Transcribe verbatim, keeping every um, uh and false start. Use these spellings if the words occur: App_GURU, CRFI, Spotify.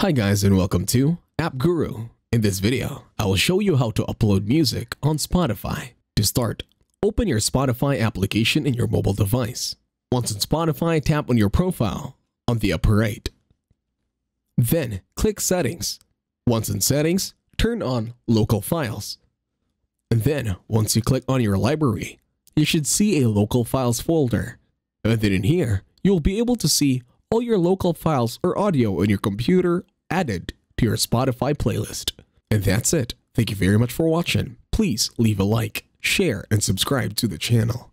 Hi guys and welcome to App Guru. In this video, I will show you how to upload music on Spotify. To start, open your Spotify application in your mobile device. Once on Spotify, tap on your profile on the upper right. Then click Settings. Once in Settings, turn on Local Files. And then once you click on your library, you should see a Local Files folder. And then in here, you'll be able to see all your local files or audio on your computer added to your Spotify playlist. And that's it. Thank you very much for watching. Please leave a like, share, and subscribe to the channel.